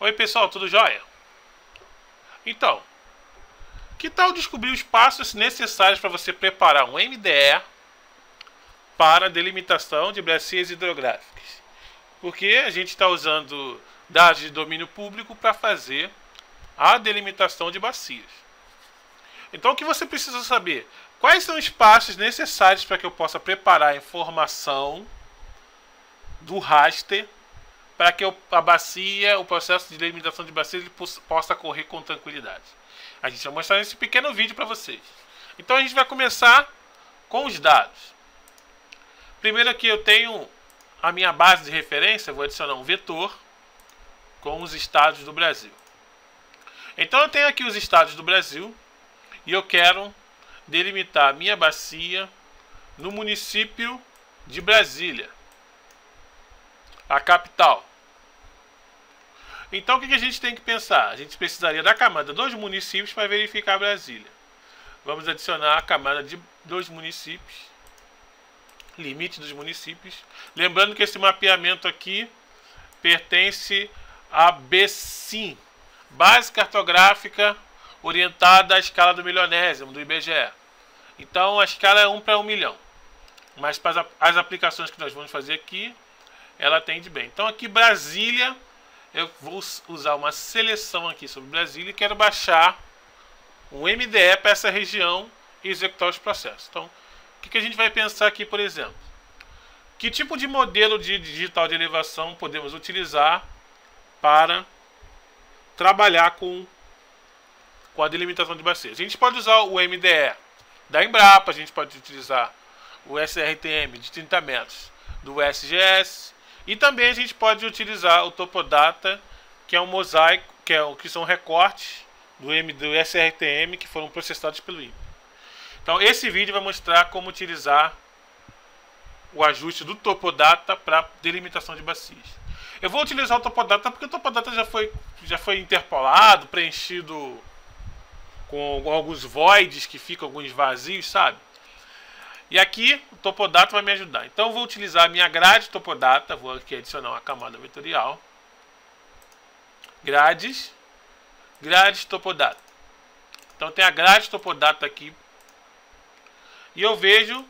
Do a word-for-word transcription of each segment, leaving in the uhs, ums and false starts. Oi pessoal, tudo jóia? Então, que tal descobrir os passos necessários para você preparar um M D E para delimitação de bacias hidrográficas? Porque a gente está usando dados de domínio público para fazer a delimitação de bacias. Então o que você precisa saber? Quais são os passos necessários para que eu possa preparar a informação do raster para que a bacia, o processo de delimitação de bacia ele possa correr com tranquilidade? A gente vai mostrar nesse pequeno vídeo para vocês. Então a gente vai começar com os dados. Primeiro aqui eu tenho a minha base de referência, vou adicionar um vetor com os estados do Brasil. Então eu tenho aqui os estados do Brasil e eu quero delimitar a minha bacia no município de Brasília, a capital. Então o que a gente tem que pensar? A gente precisaria da camada dos municípios para verificar Brasília. Vamos adicionar a camada de, dos municípios, limite dos municípios. Lembrando que esse mapeamento aqui pertence à B C I M, Base Cartográfica Orientada à Escala do Milionésimo, do I B G E. Então a escala é um para um milhão. Mas para as aplicações que nós vamos fazer aqui, ela atende bem. Então aqui Brasília, eu vou usar uma seleção aqui sobre Brasília e quero baixar um M D E para essa região e executar os processos. Então, o que, que a gente vai pensar aqui, por exemplo? Que tipo de modelo de digital de elevação podemos utilizar para trabalhar com, com a delimitação de bacias? A gente pode usar o M D E da Embrapa, a gente pode utilizar o S R T M de trinta metros do U S G S, e também a gente pode utilizar o TopoData, que é um mosaico, que, é, que são recortes do, M, do S R T M que foram processados pelo INPE. Então esse vídeo vai mostrar como utilizar o ajuste do TopoData para delimitação de bacias. Eu vou utilizar o TopoData porque o TopoData já foi, já foi interpolado, preenchido com alguns voids que ficam, alguns vazios, sabe? E aqui o TopoData vai me ajudar. Então eu vou utilizar a minha grade TopoData, vou aqui adicionar uma camada vetorial. Grades, grades TopoData. Então tem a grade TopoData aqui. E eu vejo,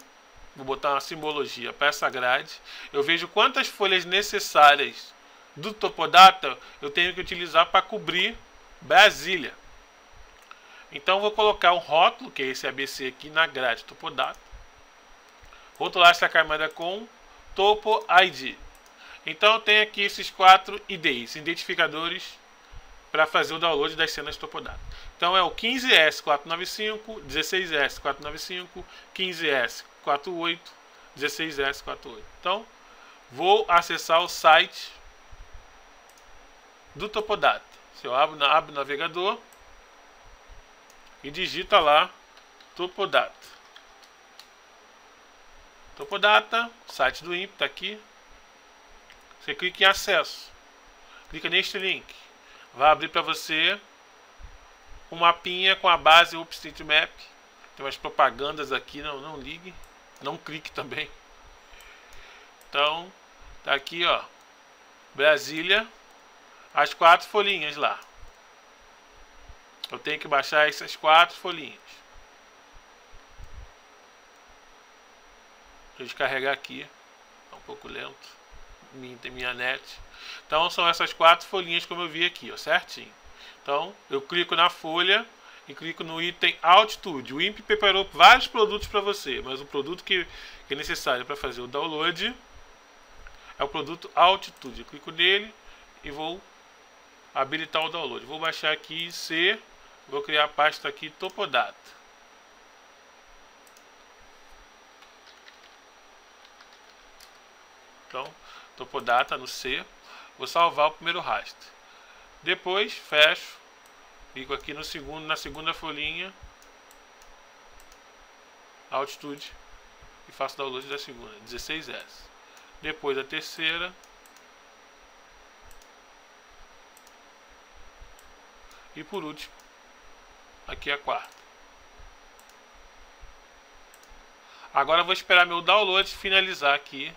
vou botar uma simbologia para essa grade, eu vejo quantas folhas necessárias do TopoData eu tenho que utilizar para cobrir Brasília. Então eu vou colocar um rótulo, que é esse A B C aqui, na grade TopoData. Rotular essa camada com Topo I D. Então eu tenho aqui esses quatro I Ds, identificadores, para fazer o download das cenas TopoData. Então é o quinze S quatrocentos e noventa e cinco, dezesseis S quatrocentos e noventa e cinco, quinze S quarenta e oito, dezesseis S quarenta e oito. Então vou acessar o site do TopoData. Se eu abro, abro o navegador e digita lá TopoData. TopoData, site do INPE, está aqui. Você clica em acesso. Clica neste link. Vai abrir para você um mapinha com a base OpenStreetMap. Tem umas propagandas aqui, não, não ligue. Não clique também. Então, tá aqui, ó. Brasília. As quatro folhinhas lá. Eu tenho que baixar essas quatro folhinhas. Vou descarregar aqui, é um pouco lento, minha, minha net. Então são essas quatro folhinhas como eu vi aqui, ó, certinho. Então eu clico na folha e clico no item altitude. O INPE preparou vários produtos para você, mas o produto que, que é necessário para fazer o download é o produto altitude. Eu clico nele e vou habilitar o download. Vou baixar aqui C, vou criar a pasta aqui TopoData. Então, TopoData no C, vou salvar o primeiro raster. Depois, fecho, clico aqui no segundo, na segunda folhinha, altitude, e faço download da segunda, dezesseis S. Depois a terceira, e por último, aqui a quarta. Agora eu vou esperar meu download finalizar aqui.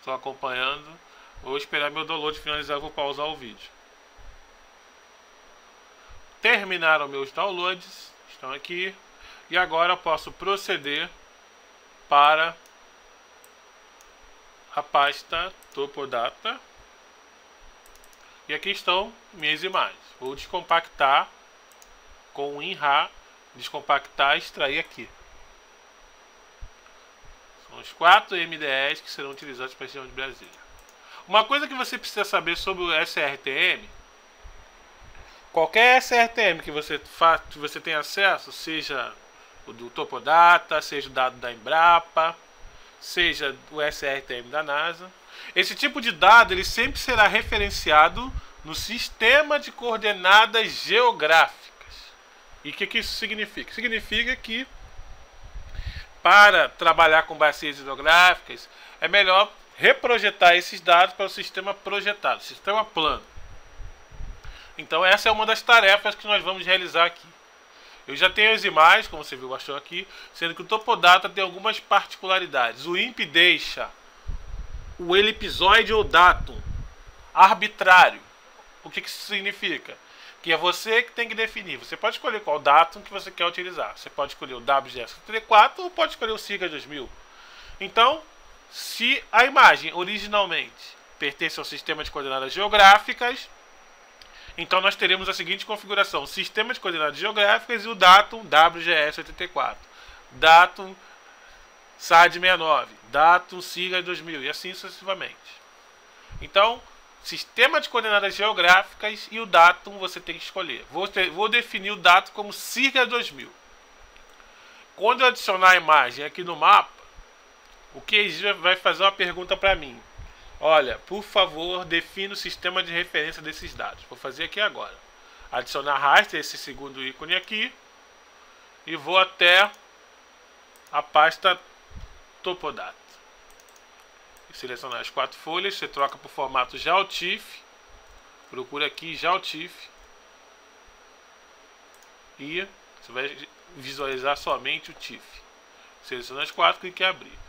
Estou acompanhando, vou esperar meu download finalizar, vou pausar o vídeo. Terminaram meus downloads, estão aqui. E agora eu posso proceder para a pasta TopoData. E aqui estão minhas imagens. Vou descompactar com o I N R A, descompactar e extrair aqui. São os quatro M D Es que serão utilizados para a região de Brasília. Uma coisa que você precisa saber sobre o S R T M, qualquer S R T M que você, que você tenha acesso, seja o do TopoData, seja o dado da Embrapa, seja o S R T M da NASA, esse tipo de dado ele sempre será referenciado no sistema de coordenadas geográficas. E o que, que isso significa? Significa que para trabalhar com bacias hidrográficas é melhor reprojetar esses dados para o sistema projetado, sistema plano. Então essa é uma das tarefas que nós vamos realizar aqui. Eu já tenho as imagens, como você viu, achou aqui, sendo que o TopoData tem algumas particularidades. O I N P E deixa o elipsoide ou datum arbitrário. O que, que isso significa? Que é você que tem que definir. Você pode escolher qual datum que você quer utilizar. Você pode escolher o W G S oitenta e quatro ou pode escolher o SIRGAS dois mil. Então, se a imagem originalmente pertence ao sistema de coordenadas geográficas, então nós teremos a seguinte configuração: sistema de coordenadas geográficas e o datum W G S oitenta e quatro, datum S A D sessenta e nove, datum SIRGAS dois mil e assim sucessivamente. Então, sistema de coordenadas geográficas e o datum você tem que escolher. Vou, ter, vou definir o datum como SIRGAS dois mil. Quando eu adicionar a imagem aqui no mapa, o Q G I S vai fazer uma pergunta para mim. Olha, por favor, defina o sistema de referência desses dados. Vou fazer aqui agora. Adicionar raster, esse segundo ícone aqui. E vou até a pasta TopoData. Selecionar as quatro folhas, você troca para o formato GeoTIFF. Procura aqui GeoTIFF. E você vai visualizar somente o TIFF. Seleciona as quatro, clique em abrir.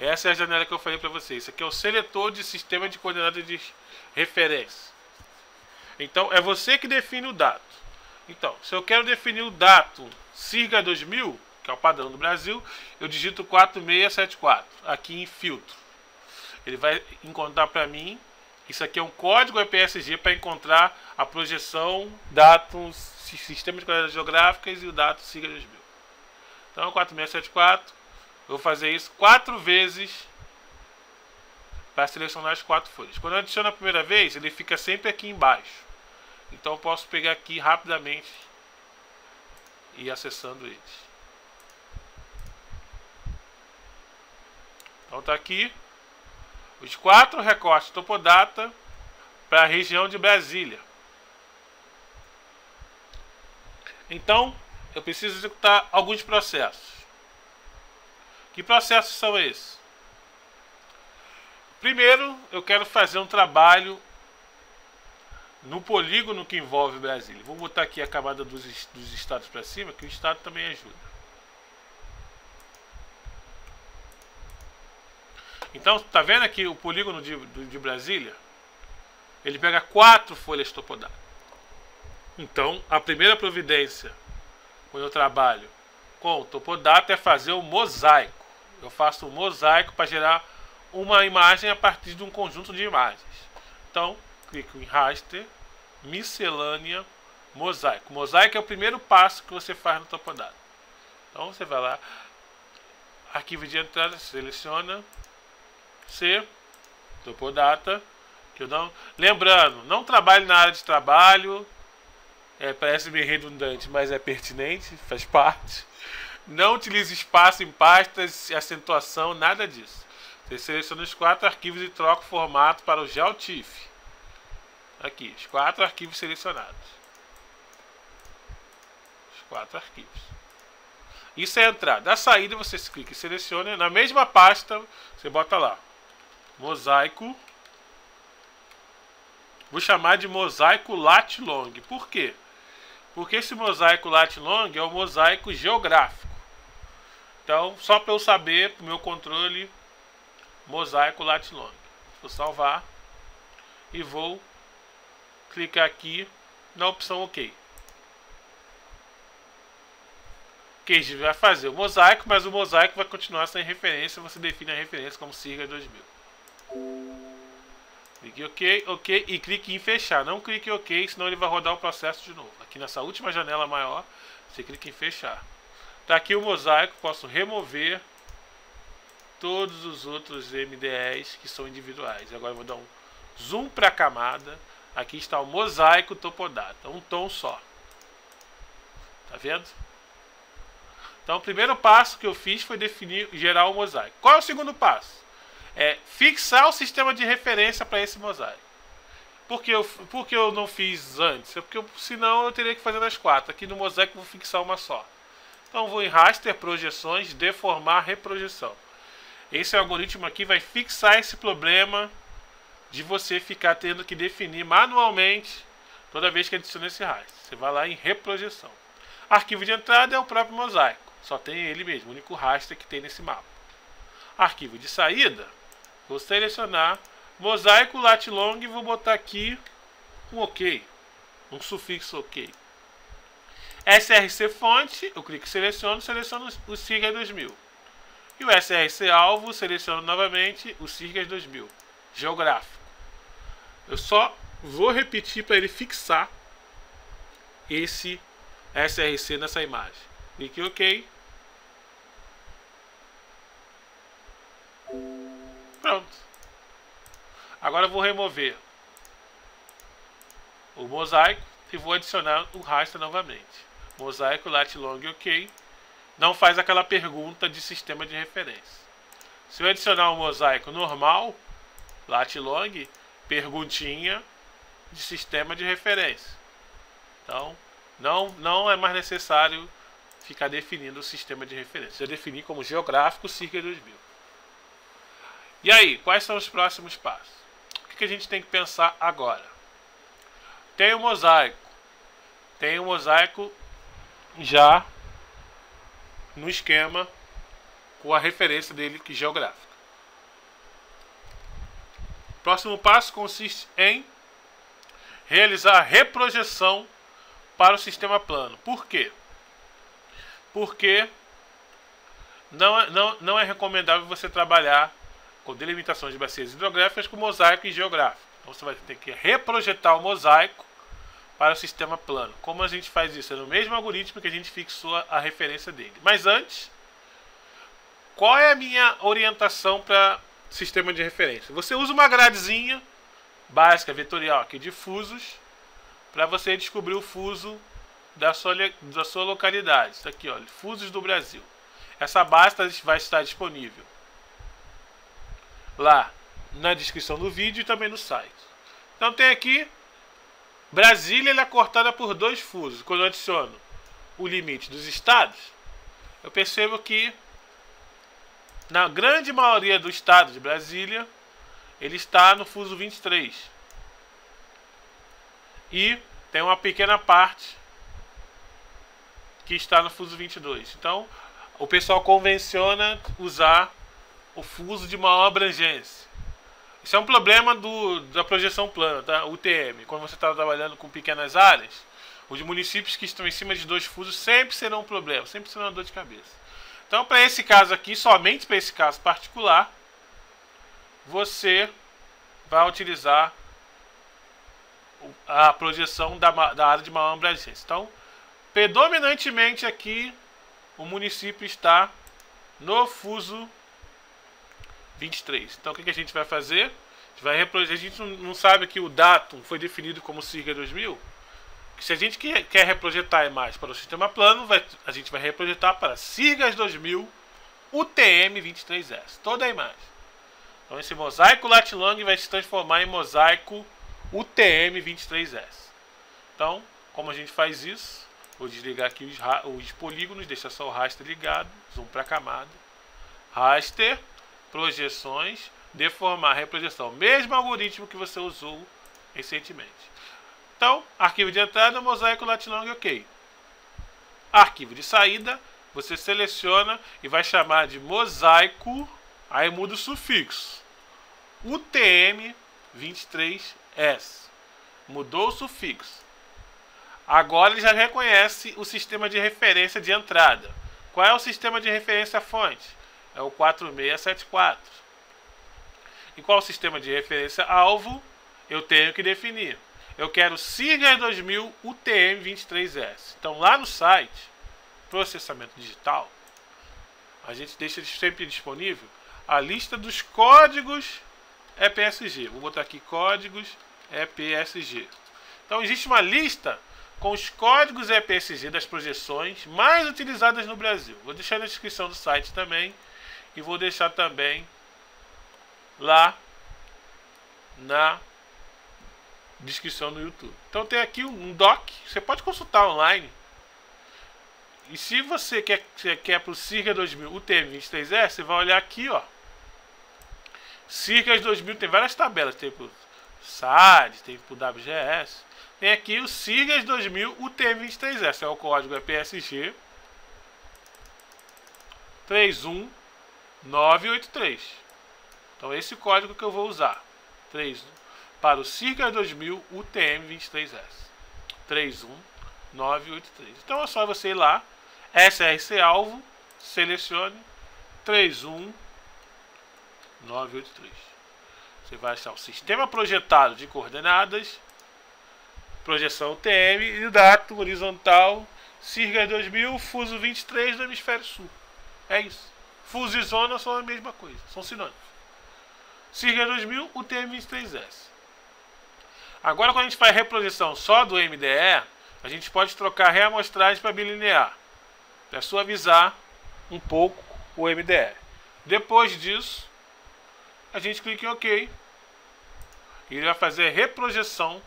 Essa é a janela que eu falei para vocês. Isso aqui é o seletor de sistema de coordenadas de referência. Então, é você que define o dado. Então, se eu quero definir o dado SIRGAS dois mil, que é o padrão do Brasil, eu digito quatro seis sete quatro, aqui em filtro. Ele vai encontrar para mim, isso aqui é um código E P S G para encontrar a projeção, dados, sistema de coordenadas geográficas e o dado SIRGAS dois mil. Então, quatro seis sete quatro. Eu vou fazer isso quatro vezes para selecionar as quatro folhas. Quando eu adiciono a primeira vez, ele fica sempre aqui embaixo. Então eu posso pegar aqui rapidamente e ir acessando eles. Então está aqui os quatro recortes TopoData para a região de Brasília. Então eu preciso executar alguns processos. Que processos são esses? Primeiro, eu quero fazer um trabalho no polígono que envolve Brasília. Vou botar aqui a camada dos, dos estados para cima, que o estado também ajuda. Então, tá vendo aqui o polígono de, de Brasília? Ele pega quatro folhas TopoData. Então, a primeira providência, quando eu trabalho com o TopoData, é fazer o mosaico. Eu faço um mosaico para gerar uma imagem a partir de um conjunto de imagens. Então, clico em raster, miscelânea, mosaico. Mosaico é o primeiro passo que você faz no TopoData. Então, você vai lá, arquivo de entrada, seleciona C, TopoData. Que eu não... Lembrando, não trabalhe na área de trabalho, é, parece meio redundante, mas é pertinente, faz parte. Não utilize espaço em pastas, acentuação, nada disso. Você seleciona os quatro arquivos e troca o formato para o GeoTIFF. Aqui, os quatro arquivos selecionados. Os quatro arquivos. Isso é a entrada. A saída você clica e seleciona. Na mesma pasta, você bota lá. Mosaico. Vou chamar de mosaico lat-long. Por quê? Porque esse mosaico lat-long é o mosaico geográfico. Então, só para eu saber, para o meu controle, mosaico lat-long. Vou salvar e vou clicar aqui na opção OK. que a gente vai fazer o mosaico, mas o mosaico vai continuar sem referência. Você define a referência como SIRGAS dois mil. Clique OK, OK e clique em fechar. Não clique em OK, senão ele vai rodar o processo de novo. Aqui nessa última janela maior, você clica em fechar. Tá aqui o mosaico, posso remover todos os outros M D Es que são individuais. Agora eu vou dar um zoom para a camada. Aqui está o mosaico TopoData, um tom só. Tá vendo? Então o primeiro passo que eu fiz foi definir, gerar o mosaico. Qual é o segundo passo? É fixar o sistema de referência para esse mosaico. Por que eu, por que eu não fiz antes? É porque eu, senão eu teria que fazer nas quatro. Aqui no mosaico eu vou fixar uma só. Então eu vou em raster, projeções, deformar, reprojeção. Esse algoritmo aqui vai fixar esse problema de você ficar tendo que definir manualmente toda vez que adiciona esse raster. Você vai lá em reprojeção. Arquivo de entrada é o próprio mosaico. Só tem ele mesmo, o único raster que tem nesse mapa. Arquivo de saída, vou selecionar mosaico lat long e vou botar aqui um OK, um sufixo OK. S R C fonte, eu clico e seleciono, seleciono o SIRGAS dois mil. E o S R C alvo, seleciono novamente o SIRGAS dois mil, geográfico. Eu só vou repetir para ele fixar esse S R C nessa imagem. Clique em OK. Pronto. Agora eu vou remover o mosaico e vou adicionar o raster novamente. Mosaico, lat long, OK. Não faz aquela pergunta de sistema de referência. Se eu adicionar um mosaico normal, lat long, perguntinha de sistema de referência. Então, não, não é mais necessário ficar definindo o sistema de referência. Eu defini como geográfico SIRGAS dois mil. E aí, quais são os próximos passos? O que a gente tem que pensar agora? Tem o mosaico. Tem o mosaico já no esquema com a referência dele que geográfica. O próximo passo consiste em realizar a reprojeção para o sistema plano. Por quê? Porque não, não, não é recomendável você trabalhar com delimitação de bacias hidrográficas com mosaico e geográfico. Então você vai ter que reprojetar o mosaico para o sistema plano. Como a gente faz isso? É no mesmo algoritmo que a gente fixou a referência dele. Mas antes, qual é a minha orientação para sistema de referência? Você usa uma gradezinha básica, vetorial aqui de fusos, para você descobrir o fuso da sua, da sua localidade. Está aqui, olha, fusos do Brasil. Essa base vai estar disponível lá na descrição do vídeo e também no site. Então tem aqui Brasília, ela é cortada por dois fusos. Quando eu adiciono o limite dos estados, eu percebo que na grande maioria do estado de Brasília ele está no fuso vinte e três e tem uma pequena parte que está no fuso vinte e dois. Então o pessoal convenciona usar o fuso de maior abrangência. Isso é um problema do, da projeção plana, tá? U T M. Quando você está trabalhando com pequenas áreas, os municípios que estão em cima de dois fusos sempre serão um problema, sempre serão uma dor de cabeça. Então, para esse caso aqui, somente para esse caso particular, você vai utilizar a projeção da, da área de maior abrangência. Então, predominantemente aqui, o município está no fuso vinte e três. Então o que a gente vai fazer? A gente, vai reprojetar. A gente não sabe que o datum foi definido como SIRGAS dois mil. Se a gente quer reprojetar a imagem para o sistema plano, vai, a gente vai reprojetar para SIRGAS dois mil U T M vinte e três S. Toda a imagem. Então esse mosaico lat long vai se transformar em mosaico U T M vinte e três S. Então, como a gente faz isso? Vou desligar aqui os, os polígonos, deixar só o raster ligado. Zoom para a camada. Raster. Projeções, deformar, reprojeção. Mesmo algoritmo que você usou recentemente. Então, arquivo de entrada, mosaico lat long, OK. Arquivo de saída, você seleciona e vai chamar de mosaico, aí muda o sufixo. U T M vinte e três S. Mudou o sufixo. Agora ele já reconhece o sistema de referência de entrada. Qual é o sistema de referência fonte? É o quatro seis sete quatro. E qual o sistema de referência alvo? Eu tenho que definir. Eu quero SIRGAS dois mil U T M vinte e três S. Então lá no site, processamento digital, a gente deixa sempre disponível a lista dos códigos E P S G. Vou botar aqui códigos E P S G. Então existe uma lista com os códigos E P S G das projeções mais utilizadas no Brasil. Vou deixar na descrição do site também. E vou deixar também lá na descrição do YouTube. Então tem aqui um doc, você pode consultar online. E se você quer, quer para o SIRGAS dois mil U T M vinte e três S, você vai olhar aqui, ó. SIRGAS dois mil tem várias tabelas, tem para o S A D, tem para o W G S. Tem aqui o SIRGAS dois mil U T M vinte e três S, é o código E P S G três um nove oito três. Então esse código que eu vou usar, três para o SIRGAS dois mil U T M vinte e três S, três um nove oito três. Então é só você ir lá, S R C alvo, selecione três um nove oito três. Você vai achar o sistema projetado de coordenadas, projeção U T M e dato horizontal SIRGAS dois mil, fuso vinte e três do hemisfério sul. É isso. Fuso e zona são a mesma coisa, são sinônimos. SIRGAS dois mil, U T M vinte e três S. Agora, quando a gente faz reprojeção só do M D E, a gente pode trocar reamostragem para bilinear, para suavizar um pouco o M D E. Depois disso, a gente clica em OK e ele vai fazer a reprojeção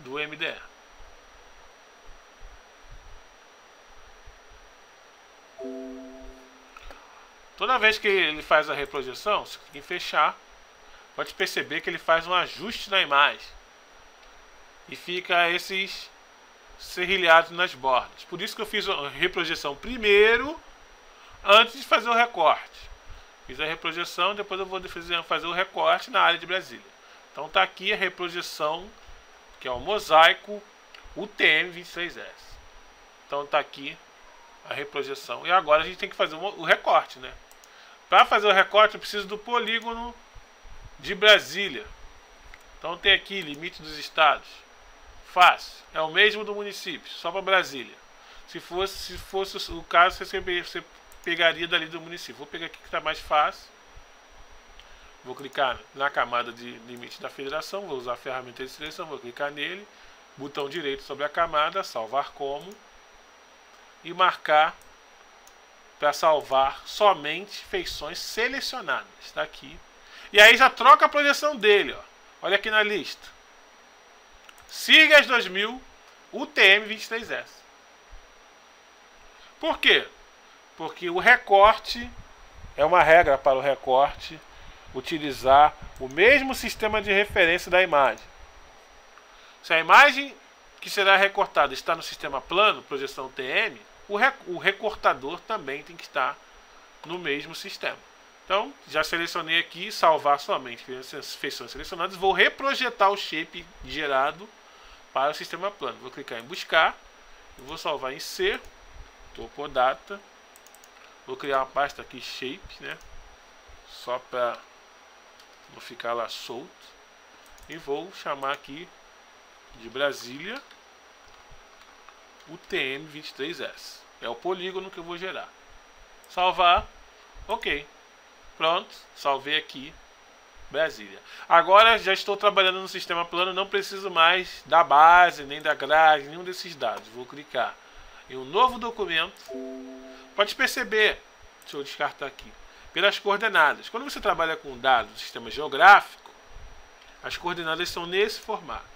do M D E. Toda vez que ele faz a reprojeção, se clicar em fechar, pode perceber que ele faz um ajuste na imagem e fica esses serrilhados nas bordas. Por isso que eu fiz a reprojeção primeiro, antes de fazer o recorte. Fiz a reprojeção, depois eu vou fazer o recorte na área de Brasília. Então tá aqui a reprojeção, que é o mosaico U T M vinte e três S. Então tá aqui a reprojeção. E agora a gente tem que fazer o recorte, né? Para fazer o recorte eu preciso do polígono de Brasília. Então tem aqui limite dos estados. Fácil. É o mesmo do município, só para Brasília. Se fosse, se fosse o caso, você pegaria dali do município. Vou pegar aqui que está mais fácil. Vou clicar na camada de limite da federação, vou usar a ferramenta de seleção, vou clicar nele, botão direito sobre a camada, salvar como, e marcar para salvar somente feições selecionadas. Está aqui. E aí já troca a projeção dele, ó. Olha aqui na lista. SIRGAS dois mil U T M vinte e três S. Por quê? Porque o recorte é uma regra para o recorte utilizar o mesmo sistema de referência da imagem. Se a imagem que será recortada está no sistema plano, projeção T M, o, rec o recortador também tem que estar no mesmo sistema. Então, já selecionei aqui, salvar somente feições selecionadas, vou reprojetar o shape gerado para o sistema plano. Vou clicar em buscar, vou salvar em C, TopoData, vou criar uma pasta aqui, shape, né? Só para não ficar lá solto. E vou chamar aqui de Brasília U T M vinte e três S. É o polígono que eu vou gerar. Salvar. Ok. Pronto. Salvei aqui Brasília. Agora já estou trabalhando no sistema plano. Não preciso mais da base, nem da grade, nenhum desses dados. Vou clicar em um novo documento. Pode perceber. Deixa eu descartar aqui. Pelas coordenadas. Quando você trabalha com dados do sistema geográfico, as coordenadas são nesse formato.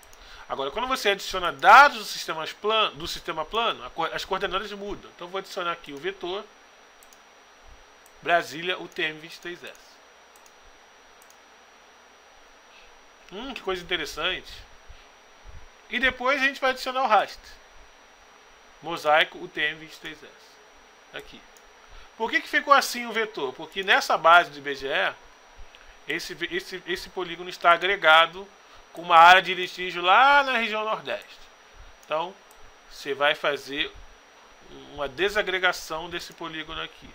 Agora, quando você adiciona dados do sistema plano, do sistema plano as coordenadas mudam. Então, eu vou adicionar aqui o vetor Brasília U T M vinte e três S. Hum, que coisa interessante. E depois a gente vai adicionar o raster. Mosaico U T M vinte e três S. Aqui. Por que que ficou assim o vetor? Porque nessa base do I B G E, esse, esse, esse polígono está agregado com uma área de litígio lá na região Nordeste. Então, você vai fazer uma desagregação desse polígono aqui.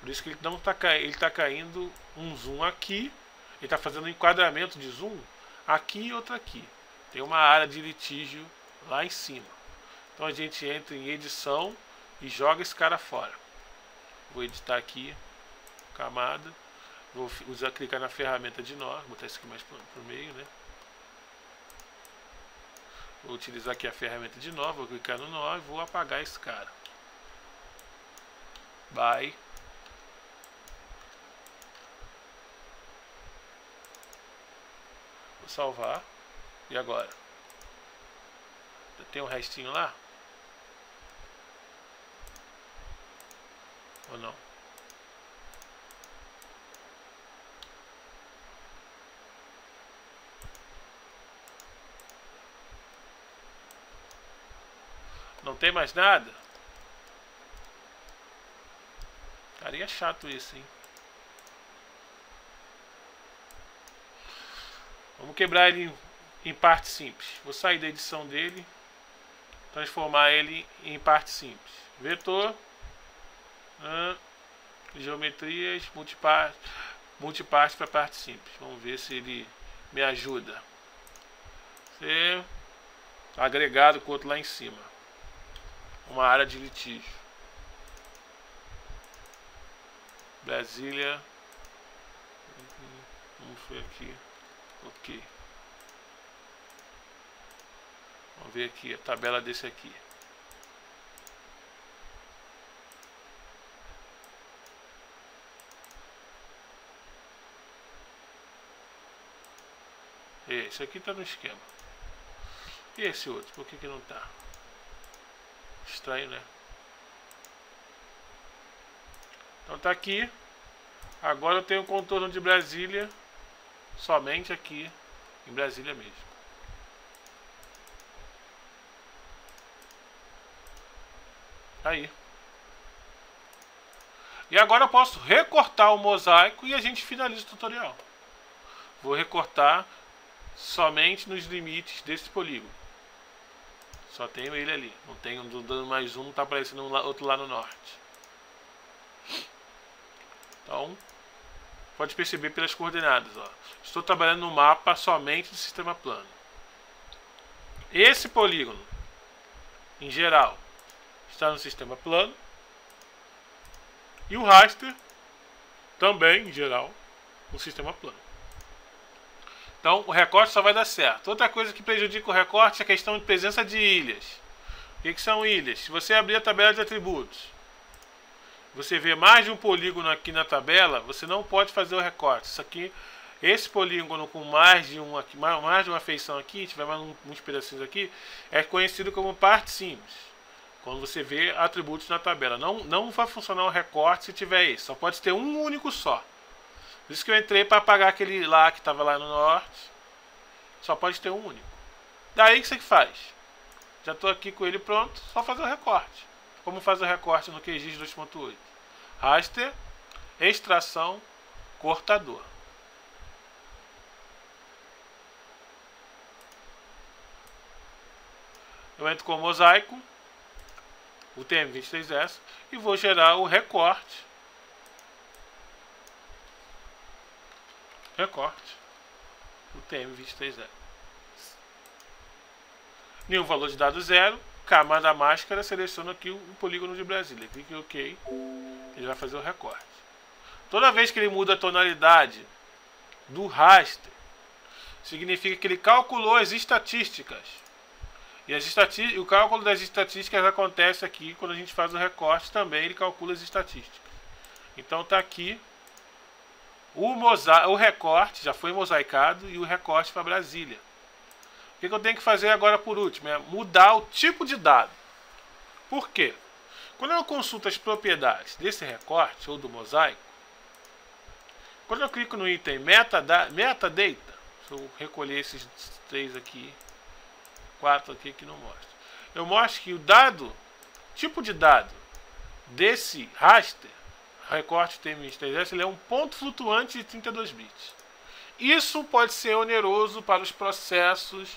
Por isso que ele não tá caindo, ele tá caindo um zoom aqui, ele tá fazendo um enquadramento de zoom aqui e outro aqui. Tem uma área de litígio lá em cima. Então a gente entra em edição e joga esse cara fora. Vou editar aqui, camada. Vou usar, clicar na ferramenta de nó, botar isso aqui mais pro, pro meio, né? Vou utilizar aqui a ferramenta de nó, vou clicar no nó e vou apagar esse cara. Bye. Vou salvar. E agora? Tem um restinho lá? Ou não? Não tem mais nada? Cara, é chato isso, hein? Vamos quebrar ele em, em parte simples. Vou sair da edição dele, transformar ele em parte simples. Vetor, ah, geometrias, multiparte, multiparte para parte simples. Vamos ver se ele me ajuda. Ser agregado com o outro lá em cima. Uma área de litígio. Brasília. Vamos ver aqui. Ok. Vamos ver aqui a tabela desse aqui. Esse aqui tá no esquema. E esse outro? Por que que não tá? Estranho, né? Então tá aqui. Agora eu tenho o contorno de Brasília somente aqui em Brasília mesmo. Aí. E agora eu posso recortar o mosaico e a gente finaliza o tutorial. Vou recortar somente nos limites desse polígono. Só tenho ele ali. Não tenho dando mais um. Tá aparecendo um lá, outro lá no norte. Então, pode perceber pelas coordenadas. Ó. Estou trabalhando no mapa somente do sistema plano. Esse polígono, em geral, está no sistema plano. E o raster, também, em geral, no sistema plano. Então o recorte só vai dar certo. Outra coisa que prejudica o recorte é a questão de presença de ilhas. O que, que são ilhas? Se você abrir a tabela de atributos, você vê mais de um polígono aqui na tabela, você não pode fazer o recorte. Isso aqui, esse polígono com mais de uma, mais de uma feição aqui, tiver mais uns pedacinhos aqui, é conhecido como parte simples. Quando você vê atributos na tabela, não, não vai funcionar o recorte se tiver isso. Só pode ter um único só. Por isso que eu entrei para apagar aquele lá que estava lá no norte. Só pode ter um único. Daí que você que faz. Já estou aqui com ele pronto. Só fazer o recorte. Como faz o recorte no Q G I S dois ponto oito? Raster, extração, cortador. Eu entro com o mosaico, o U T M vinte e três S, e vou gerar o recorte. Recorte U T M vinte e três S. Nenhum valor de dado zero. Camada máscara. Seleciono aqui o polígono de Brasília. Clique em OK. Ele vai fazer o recorte. Toda vez que ele muda a tonalidade do raster, significa que ele calculou as estatísticas. E as estatísticas, o cálculo das estatísticas acontece aqui quando a gente faz o recorte também. Ele calcula as estatísticas. Então tá aqui. O, mosa... o recorte já foi mosaicado e o recorte para Brasília. O que eu tenho que fazer agora por último é mudar o tipo de dado. Por quê? Quando eu consulto as propriedades desse recorte ou do mosaico, quando eu clico no item metadata, metadata, se eu recolher esses três aqui, quatro aqui que não mostra, eu mostro que o dado, tipo de dado desse raster, recorte T M três S, ele é um ponto flutuante de trinta e dois bits. Isso pode ser oneroso para os processos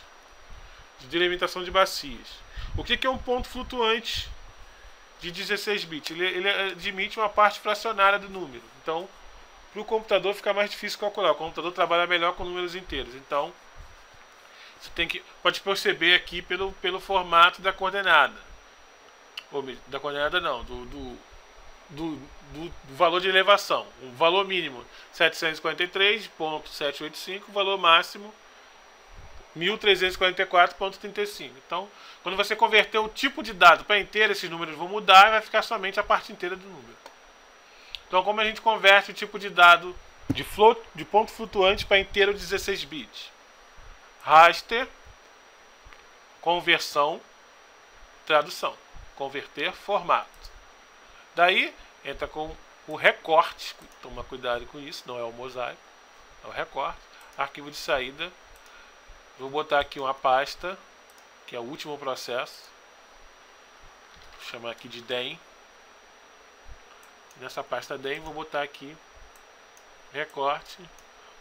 de delimitação de bacias. O que é um ponto flutuante de dezesseis bits. Ele, ele admite uma parte fracionária do número. Então, para o computador fica mais difícil calcular. O computador trabalha melhor com números inteiros. Então, você tem que, pode perceber aqui pelo, pelo formato da coordenada. Ou, da coordenada não, do, do, do, do, do valor de elevação. O valor mínimo setecentos e quarenta e três vírgula setecentos e oitenta e cinco, o valor máximo mil trezentos e quarenta e quatro vírgula trinta e cinco. Então, quando você converter o tipo de dado para inteiro, esses números vão mudar e vai ficar somente a parte inteira do número. Então, como a gente converte o tipo de dado de, float, de ponto flutuante para inteiro dezesseis bits? Raster, conversão, tradução. Converter, formato. Daí, entra com o recorte. Toma cuidado com isso, não é o mosaico. É o recorte. Arquivo de saída. Vou botar aqui uma pasta, que é o último processo. Vou chamar aqui de D E M. Nessa pasta D E M, vou botar aqui recorte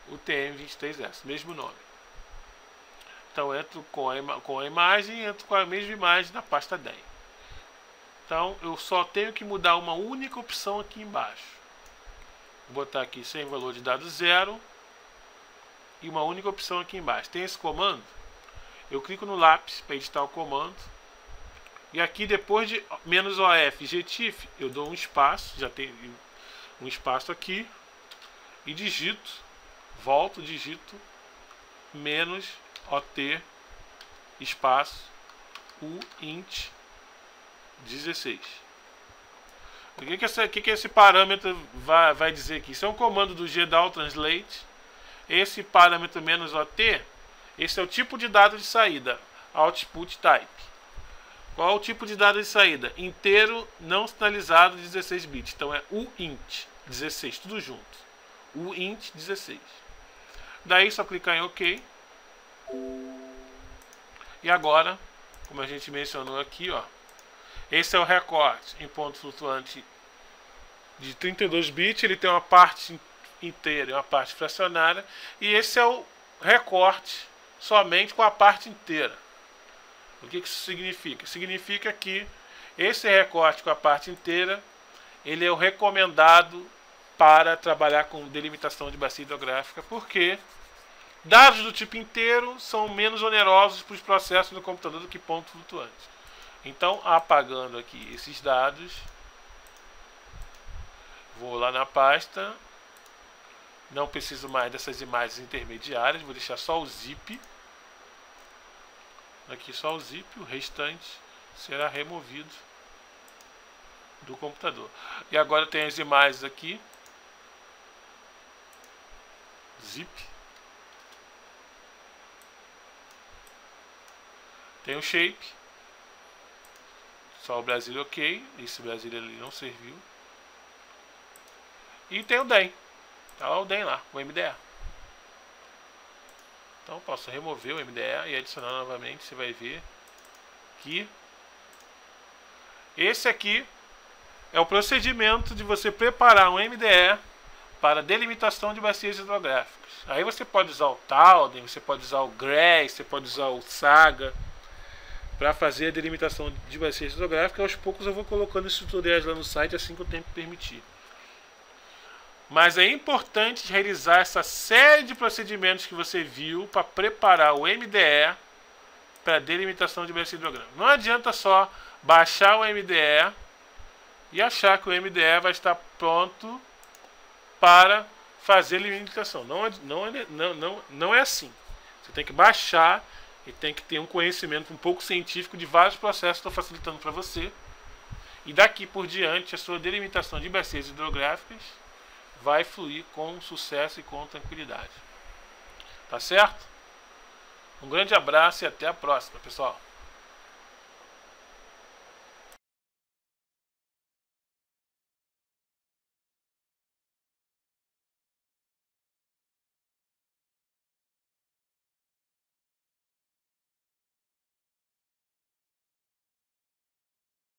U T M vinte e três S, mesmo nome. Então, entro com a, com a imagem, entro com a mesma imagem na pasta D E M. Então, eu só tenho que mudar uma única opção aqui embaixo. Vou botar aqui sem valor de dado zero. E uma única opção aqui embaixo. Tem esse comando. Eu clico no lápis para editar o comando. E aqui depois de menos O F GeoTIFF, eu dou um espaço. Já tem um espaço aqui. E digito. Volto, digito. Menos O T. Espaço. U int dezesseis. O que que esse, que que esse parâmetro vai, vai dizer aqui? Isso é um comando do G D A L Translate. Esse parâmetro menos O T, esse é o tipo de dado de saída, output type. Qual é o tipo de dado de saída? Inteiro não sinalizado dezesseis bits. Então é U int dezesseis, tudo junto. U int dezesseis. Daí só clicar em OK. E agora, como a gente mencionou aqui, ó, esse é o recorte em ponto flutuante de trinta e dois bits, ele tem uma parte inteira e uma parte fracionária, e esse é o recorte somente com a parte inteira. O que isso significa? Significa que esse recorte com a parte inteira, ele é o recomendado para trabalhar com delimitação de bacia hidrográfica, porque dados do tipo inteiro são menos onerosos para os processos do computador do que ponto flutuante. Então, apagando aqui esses dados, vou lá na pasta. Não preciso mais dessas imagens intermediárias. Vou deixar só o zip. Aqui só o zip. O restante será removido do computador. E agora tem as imagens aqui. Zip. Tem o shape. Só o Brasil OK. Esse Brasil ali não serviu. E tem o D E M. Tá lá o D E M lá, o M D E. Então posso remover o M D E e adicionar novamente. Você vai ver que esse aqui é o procedimento de você preparar um M D E para delimitação de bacias hidrográficas. Aí você pode usar o TauDEM, você pode usar o GRASS, você pode usar o SAGA para fazer a delimitação de bacias hidrográficas. Aos poucos eu vou colocando esses tutoriais lá no site assim que o tempo permitir. Mas é importante realizar essa série de procedimentos que você viu para preparar o M D E para delimitação de bacia hidrográfica. Não adianta só baixar o M D E e achar que o M D E vai estar pronto para fazer delimitação. Não, não, não, não, não é assim. Você tem que baixar e tem que ter um conhecimento um pouco científico de vários processos que estou facilitando para você. E daqui por diante a sua delimitação de bacias hidrográficas vai fluir com sucesso e com tranquilidade. Tá certo? Um grande abraço e até a próxima, pessoal.